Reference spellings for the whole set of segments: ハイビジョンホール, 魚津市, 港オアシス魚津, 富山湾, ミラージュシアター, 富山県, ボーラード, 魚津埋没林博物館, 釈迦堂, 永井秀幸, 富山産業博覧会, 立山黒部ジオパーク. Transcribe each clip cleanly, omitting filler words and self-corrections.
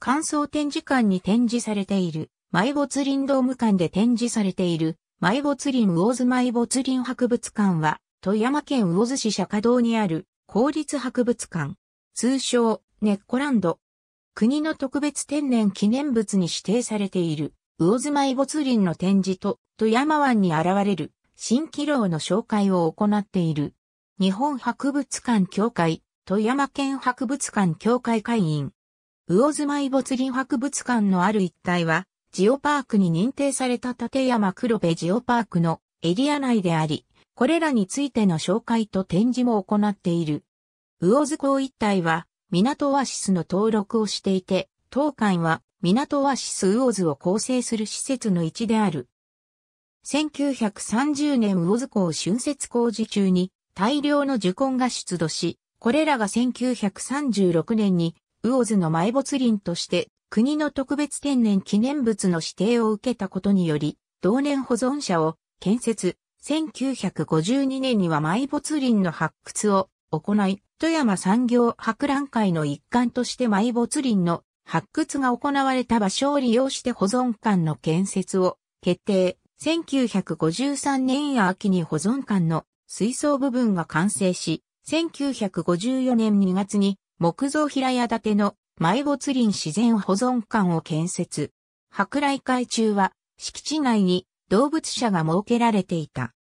乾燥展示館に展示されている、埋没林ドーム館で展示されている、埋没林魚津埋没林博物館は、富山県魚津市釈迦堂にある、公立博物館、通称、根っこランド。国の特別天然記念物に指定されている、魚津埋没林の展示と、富山湾に現れる、蜃気楼の紹介を行っている。日本博物館協会、富山県博物館協会会員。魚津埋没林博物館のある一帯は、ジオパークに認定された立山黒部ジオパークのエリア内であり、これらについての紹介と展示も行っている。魚津港一帯は、港オアシスの登録をしていて、当館は、港オアシス魚津を構成する施設の一である。1930年魚津港浚渫工事中に、大量の樹根が出土し、これらが1936年に魚津の埋没林として国の特別天然記念物の指定を受けたことにより、同年保存者を建設、1952年には埋没林の発掘を行い、富山産業博覧会の一環として埋没林の発掘が行われた場所を利用して保存館の建設を決定、1953年秋に保存館の水槽部分が完成し、1954年2月に木造平屋建ての埋没林自然保存館を建設。博覧会中は敷地内に動物舎が設けられていた。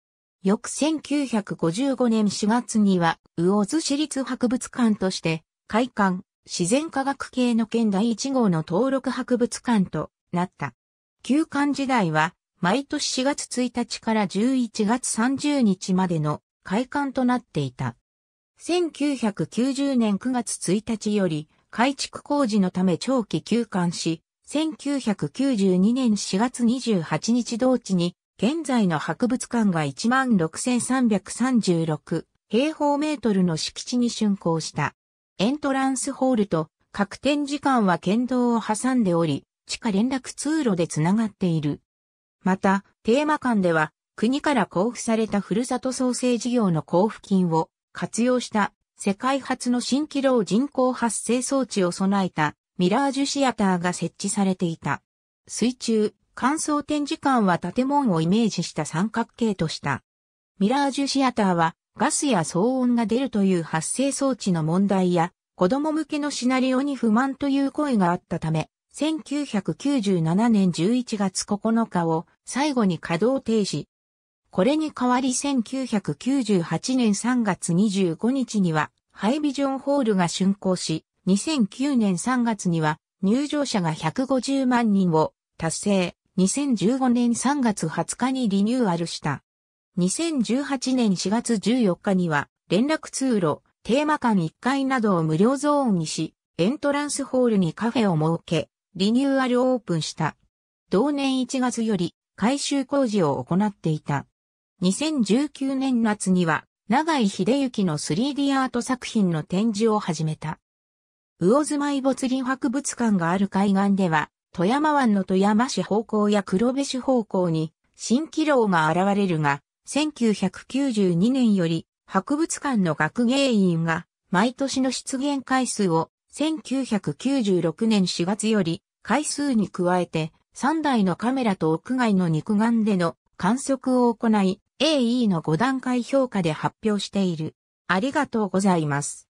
翌1955年4月には魚津市立博物館として開館、自然科学系の県第1号の登録博物館となった。旧館時代は毎年4月1日から11月30日までの開館となっていた。1990年9月1日より改築工事のため長期休館し、1992年4月28日同地に現在の博物館が 16,336 平方メートルの敷地に竣工した。エントランスホールと各展示館は県道を挟んでおり、地下連絡通路でつながっている。また、テーマ館では、国から交付されたふるさと創生事業の交付金を活用した世界初の蜃気楼人工発生装置を備えたミラージュシアターが設置されていた。水中、乾燥展示館は建物をイメージした三角形とした。ミラージュシアターはガスや騒音が出るという発生装置の問題や子供向けのシナリオに不満という声があったため、1997年11月9日を最後に稼働停止。これに代わり1998年3月25日にはハイビジョンホールが竣工し、2009年3月には入場者が150万人を達成、2015年3月20日にリニューアルした。2018年4月14日には連絡通路、テーマ館1階などを無料ゾーンにし、エントランスホールにカフェを設け、リニューアルオープンした。同年1月より改修工事を行っていた。2019年夏には永井秀幸の 3D アート作品の展示を始めた。魚津埋没林博物館がある海岸では、富山湾の富山市方向や黒部市方向に蜃気楼が現れるが、1992年より博物館の学芸員が毎年の出現回数を1996年4月より回数に加えて3台のカメラと屋外の肉眼での観測を行い、AE の5段階評価で発表している。ありがとうございます。